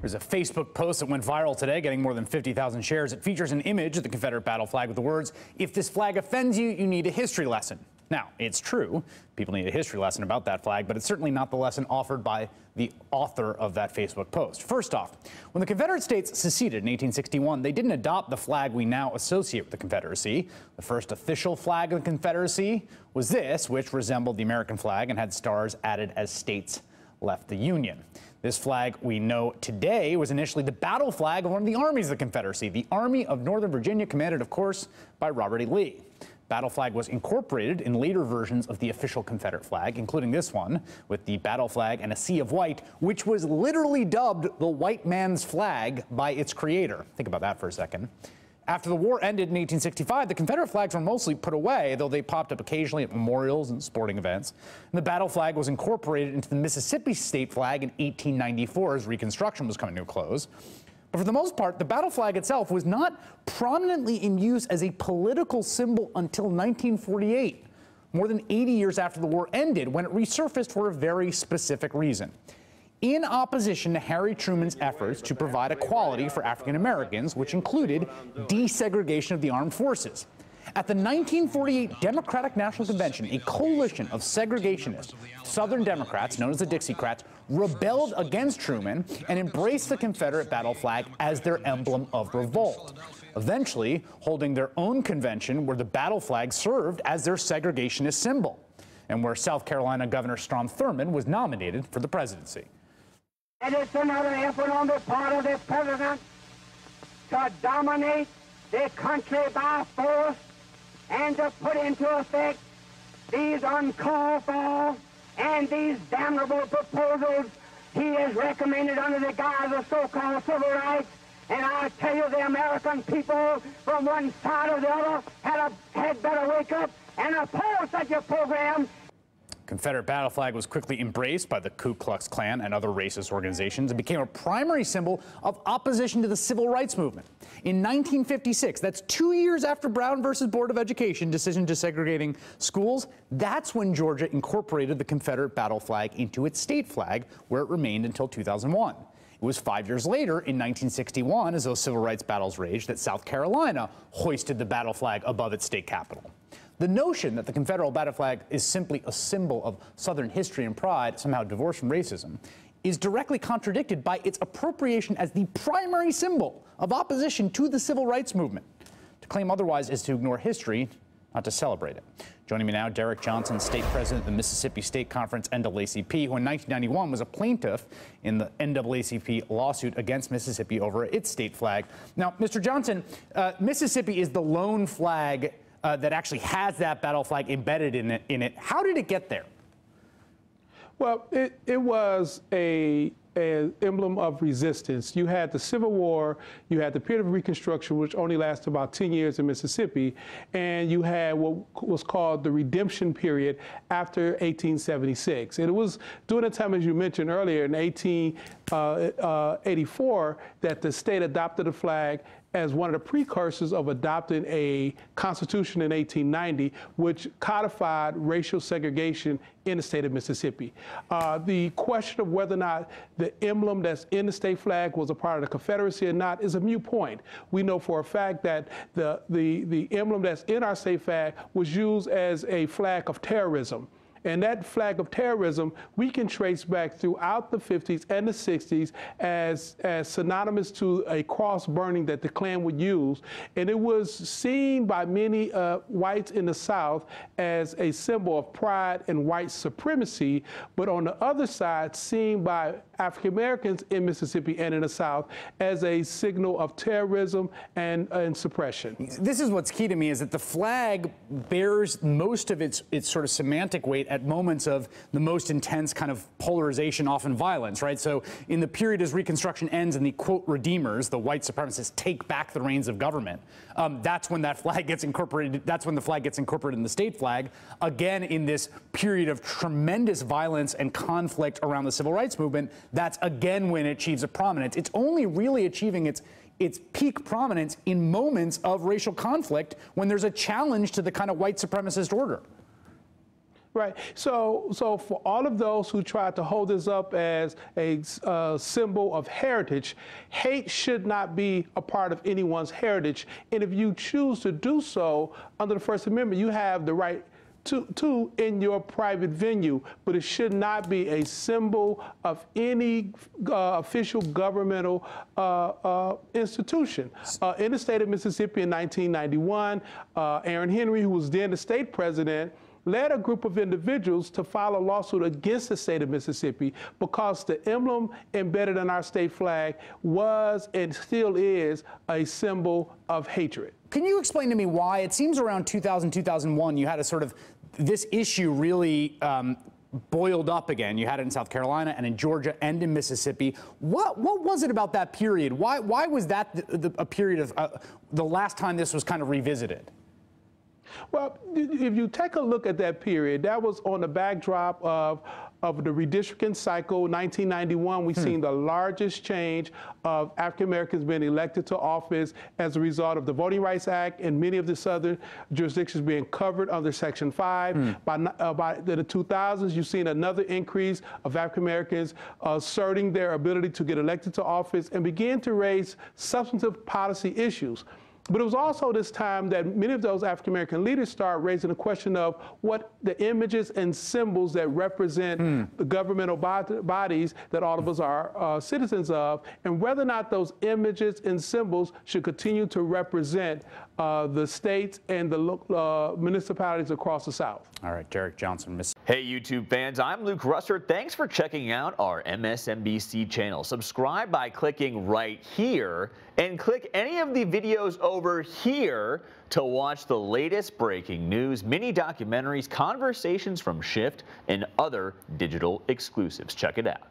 There's a Facebook post that went viral today, getting more than 50,000 shares. It features an image of the Confederate battle flag with the words, "If this flag offends you, you need a history lesson." Now, it's true, people need a history lesson about that flag, but it's certainly not the lesson offered by the author of that Facebook post. First off, when the Confederate States seceded in 1861, they didn't adopt the flag we now associate with the Confederacy. The first official flag of the Confederacy was this, which resembled the American flag and had stars added as states left the Union. This flag we know today was initially the battle flag of one of the armies of the Confederacy, the Army of Northern Virginia, commanded, of course, by Robert E. Lee. Battle flag was incorporated in later versions of the official Confederate flag, including this one with the battle flag and a sea of white, which was literally dubbed the white man's flag by its creator. Think about that for a second. After the war ended in 1865, the Confederate flags were mostly put away, though they popped up occasionally at memorials and sporting events. And the battle flag was incorporated into the Mississippi state flag in 1894 as Reconstruction was coming to a close. But for the most part, the battle flag itself was not prominently in use as a political symbol until 1948, more than 80 years after the war ended, when it resurfaced for a very specific reason. In opposition to Harry Truman's efforts to provide equality for African Americans, which included desegregation of the armed forces. At the 1948 Democratic National Convention, a coalition of segregationist Southern Democrats, known as the Dixiecrats, rebelled against Truman and embraced the Confederate battle flag as their emblem of revolt, eventually holding their own convention where the battle flag served as their segregationist symbol, and where South Carolina Governor Strom Thurmond was nominated for the presidency. And it's another effort on the part of the president to dominate the country by force and to put into effect these uncalled for and these damnable proposals he has recommended under the guise of so-called civil rights. And I tell you, the American people from one side or the other had better wake up and oppose such a program. Confederate battle flag was quickly embraced by the Ku Klux Klan and other racist organizations and became a primary symbol of opposition to the civil rights movement. In 1956, that's 2 years after Brown versus Board of Education decision desegregating schools, that's when Georgia incorporated the Confederate battle flag into its state flag, where it remained until 2001. It was 5 years later, in 1961, as those civil rights battles raged, that South Carolina hoisted the battle flag above its state capital. The notion that the Confederate battle flag is simply a symbol of Southern history and pride, somehow divorced from racism, is directly contradicted by its appropriation as the primary symbol of opposition to the civil rights movement. To claim otherwise is to ignore history, not to celebrate it. Joining me now, Derek Johnson, state president of the Mississippi State Conference, NAACP, who in 1991 was a plaintiff in the NAACP lawsuit against Mississippi over its state flag. Now, Mr. Johnson, Mississippi is the lone flag that actually has that battle flag embedded in it. How did it get there? Well, it was an emblem of resistance. You had the Civil War, you had the period of Reconstruction, which only lasted about 10 years in Mississippi, and you had what was called the Redemption period after 1876. And it was during the time, as you mentioned earlier, in 1884, that the state adopted a flag as one of the precursors of adopting a constitution in 1890, which codified racial segregation in the state of Mississippi. The question of whether or not the emblem that's in the state flag was a part of the Confederacy or not is a moot point. We know for a fact that the emblem that's in our state flag was used as a flag of terrorism. And that flag of terrorism, we can trace back throughout the 50s and the 60s as synonymous to a cross burning that the Klan would use. And it was seen by many whites in the South as a symbol of pride and white supremacy, but on the other side, seen by African Americans in Mississippi and in the South as a signal of terrorism and suppression. This is what's key to me, is that the flag bears most of its sort of semantic weight at moments of the most intense kind of polarization, often violence, right? So in the period as Reconstruction ends and the, quote, redeemers, the white supremacists, take back the reins of government, that's when that flag gets incorporated, that's when the flag gets incorporated in the state flag, again in this period of tremendous violence and conflict around the civil rights movement. That's again when it achieves a prominence. It's only really achieving its peak prominence in moments of racial conflict when there's a challenge to the kind of white supremacist order. Right. So for all of those who try to hold this up as a symbol of heritage, hate should not be a part of anyone's heritage. And if you choose to do so under the First Amendment, you have the right to in your private venue, but it should not be a symbol of any official governmental institution. In the state of Mississippi in 1991, Aaron Henry, who was then the state president, led a group of individuals to file a lawsuit against the state of Mississippi because the emblem embedded in our state flag was and still is a symbol of hatred. Can you explain to me why it seems around 2000, 2001, you had a sort of this issue really boiled up again. You had it in South Carolina and in Georgia and in Mississippi. What was it about that period? Why was that a period of the last time this was kind of revisited? Well, if you take a look at that period, that was on the backdrop of the redistricting cycle. 1991, we've seen the largest change of African Americans being elected to office as a result of the Voting Rights Act and many of the southern jurisdictions being covered under Section 5. By the 2000s, you've seen another increase of African Americans asserting their ability to get elected to office and begin to raise substantive policy issues. But it was also this time that many of those African-American leaders started raising the question of what the images and symbols that represent the governmental bodies that all of us are citizens of, and whether or not those images and symbols should continue to represent the states and the municipalities across the South. All right, Derek Johnson. Hey, YouTube fans, I'm Luke Russert. Thanks for checking out our MSNBC channel. Subscribe by clicking right here and click any of the videos over here to watch the latest breaking news, mini documentaries, conversations from Shift, and other digital exclusives. Check it out.